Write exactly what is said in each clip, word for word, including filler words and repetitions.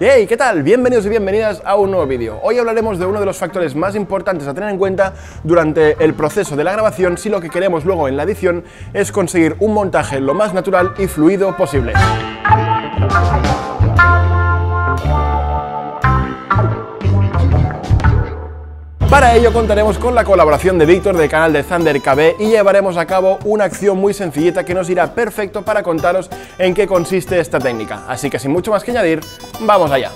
Hey, ¿qué tal? Bienvenidos y bienvenidas a un nuevo vídeo. Hoy hablaremos de uno de los factores más importantes a tener en cuenta durante el proceso de la grabación si lo que queremos luego en la edición es conseguir un montaje lo más natural y fluido posible. Para ello contaremos con la colaboración de Víctor del canal de ZanderKB y llevaremos a cabo una acción muy sencillita que nos irá perfecto para contaros en qué consiste esta técnica. Así que sin mucho más que añadir, ¡vamos allá!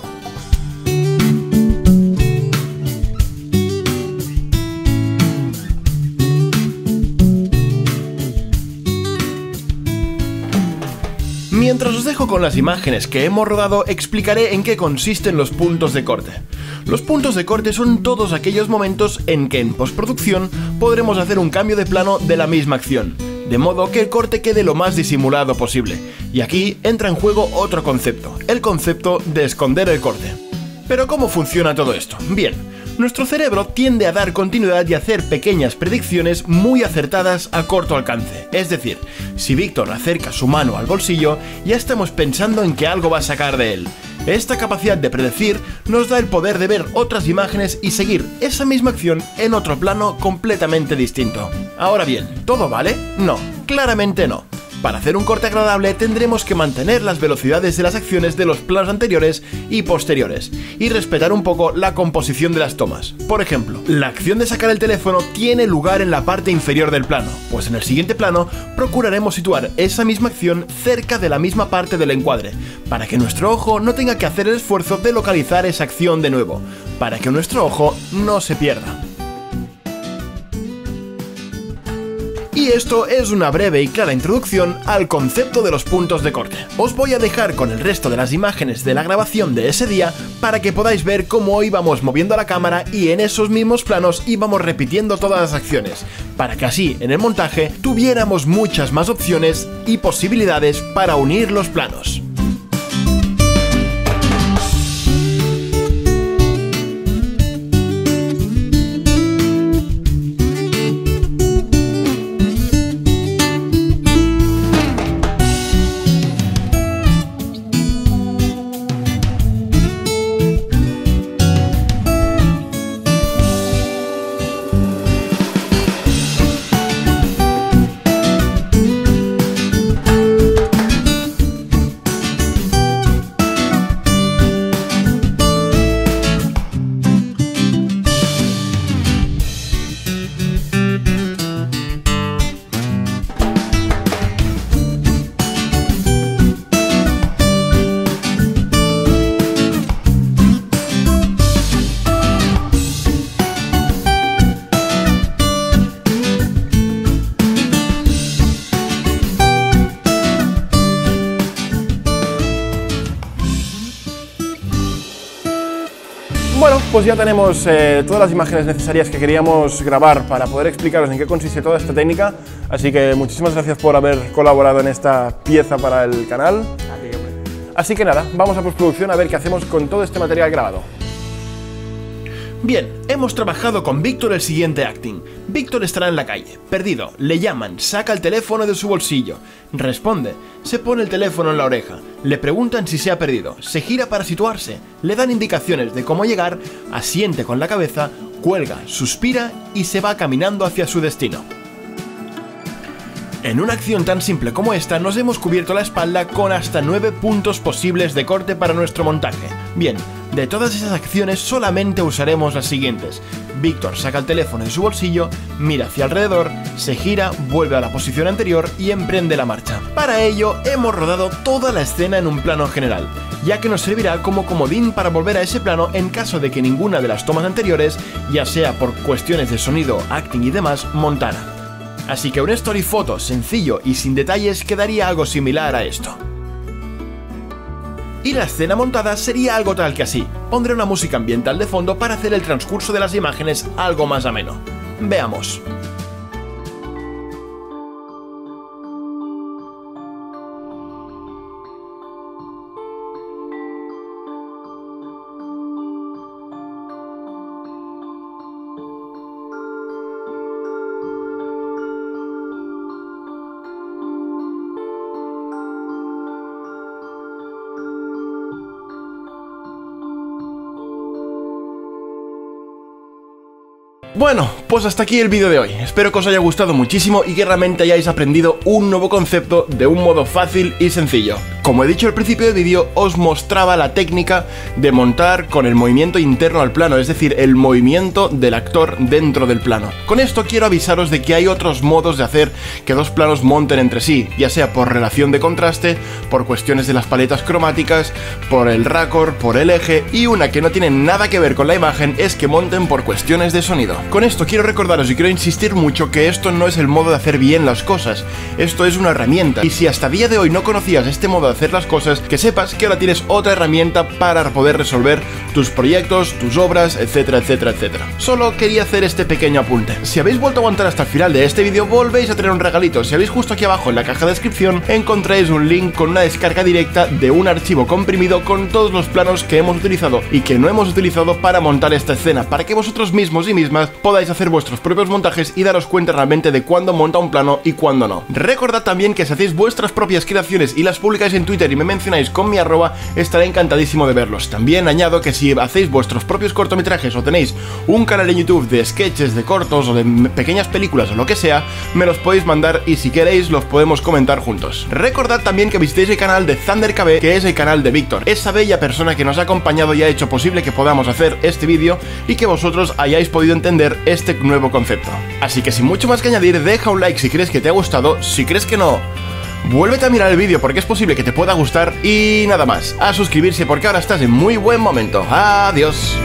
Mientras os dejo con las imágenes que hemos rodado, explicaré en qué consisten los puntos de corte. Los puntos de corte son todos aquellos momentos en que en postproducción podremos hacer un cambio de plano de la misma acción, de modo que el corte quede lo más disimulado posible. Y aquí entra en juego otro concepto, el concepto de esconder el corte. Pero ¿cómo funciona todo esto? Bien, nuestro cerebro tiende a dar continuidad y hacer pequeñas predicciones muy acertadas a corto alcance. Es decir, si Víctor acerca su mano al bolsillo, ya estamos pensando en que algo va a sacar de él. Esta capacidad de predecir nos da el poder de ver otras imágenes y seguir esa misma acción en otro plano completamente distinto. Ahora bien, ¿todo vale? No, claramente no. Para hacer un corte agradable tendremos que mantener las velocidades de las acciones de los planos anteriores y posteriores y respetar un poco la composición de las tomas. Por ejemplo, la acción de sacar el teléfono tiene lugar en la parte inferior del plano, pues en el siguiente plano procuraremos situar esa misma acción cerca de la misma parte del encuadre, para que nuestro ojo no tenga que hacer el esfuerzo de localizar esa acción de nuevo, para que nuestro ojo no se pierda. Y esto es una breve y clara introducción al concepto de los puntos de corte. Os voy a dejar con el resto de las imágenes de la grabación de ese día para que podáis ver cómo íbamos moviendo la cámara y en esos mismos planos íbamos repitiendo todas las acciones, para que así en el montaje tuviéramos muchas más opciones y posibilidades para unir los planos. Bueno, pues ya tenemos eh, todas las imágenes necesarias que queríamos grabar para poder explicaros en qué consiste toda esta técnica, así que muchísimas gracias por haber colaborado en esta pieza para el canal. Así que nada, vamos a postproducción a ver qué hacemos con todo este material grabado. Bien, hemos trabajado con Víctor el siguiente acting. Víctor estará en la calle, perdido, le llaman, saca el teléfono de su bolsillo, responde, se pone el teléfono en la oreja, le preguntan si se ha perdido, se gira para situarse, le dan indicaciones de cómo llegar, asiente con la cabeza, cuelga, suspira y se va caminando hacia su destino. En una acción tan simple como esta nos hemos cubierto la espalda con hasta nueve puntos posibles de corte para nuestro montaje. Bien, de todas esas acciones solamente usaremos las siguientes. Víctor saca el teléfono de su bolsillo, mira hacia alrededor, se gira, vuelve a la posición anterior y emprende la marcha. Para ello hemos rodado toda la escena en un plano general, ya que nos servirá como comodín para volver a ese plano en caso de que ninguna de las tomas anteriores, ya sea por cuestiones de sonido, acting y demás, montara. Así que un story photo sencillo y sin detalles quedaría algo similar a esto. Y la escena montada sería algo tal que así. Pondré una música ambiental de fondo para hacer el transcurso de las imágenes algo más ameno. Veamos. Bueno, pues hasta aquí el vídeo de hoy. Espero que os haya gustado muchísimo y que realmente hayáis aprendido un nuevo concepto de un modo fácil y sencillo. Como he dicho al principio del vídeo, os mostraba la técnica de montar con el movimiento interno al plano, es decir, el movimiento del actor dentro del plano. Con esto quiero avisaros de que hay otros modos de hacer que dos planos monten entre sí, ya sea por relación de contraste, por cuestiones de las paletas cromáticas, por el raccord, por el eje, y una que no tiene nada que ver con la imagen es que monten por cuestiones de sonido. Con esto quiero recordaros y quiero insistir mucho que esto no es el modo de hacer bien las cosas, esto es una herramienta, y si hasta día de hoy no conocías este modo de hacer las cosas, que sepas que ahora tienes otra herramienta para poder resolver tus proyectos, tus obras, etcétera, etcétera, etcétera. Solo quería hacer este pequeño apunte. Si habéis vuelto a aguantar hasta el final de este vídeo, volvéis a tener un regalito. Si habéis justo aquí abajo en la caja de descripción, encontráis un link con una descarga directa de un archivo comprimido con todos los planos que hemos utilizado y que no hemos utilizado para montar esta escena, para que vosotros mismos y mismas podáis hacer vuestros propios montajes y daros cuenta realmente de cuándo monta un plano y cuándo no. Recordad también que si hacéis vuestras propias creaciones y las publicáis en Twitter y me mencionáis con mi arroba, estaré encantadísimo de verlos. También añado que si hacéis vuestros propios cortometrajes o tenéis un canal en YouTube de sketches, de cortos o de pequeñas películas o lo que sea, me los podéis mandar y si queréis los podemos comentar juntos. Recordad también que visitéis el canal de ZanderKB, que es el canal de Víctor, esa bella persona que nos ha acompañado y ha hecho posible que podamos hacer este vídeo y que vosotros hayáis podido entender este nuevo concepto. Así que sin mucho más que añadir, deja un like si crees que te ha gustado, si crees que no, vuélvete a mirar el vídeo porque es posible que te pueda gustar y nada más, a suscribirse porque ahora estás en muy buen momento. Adiós.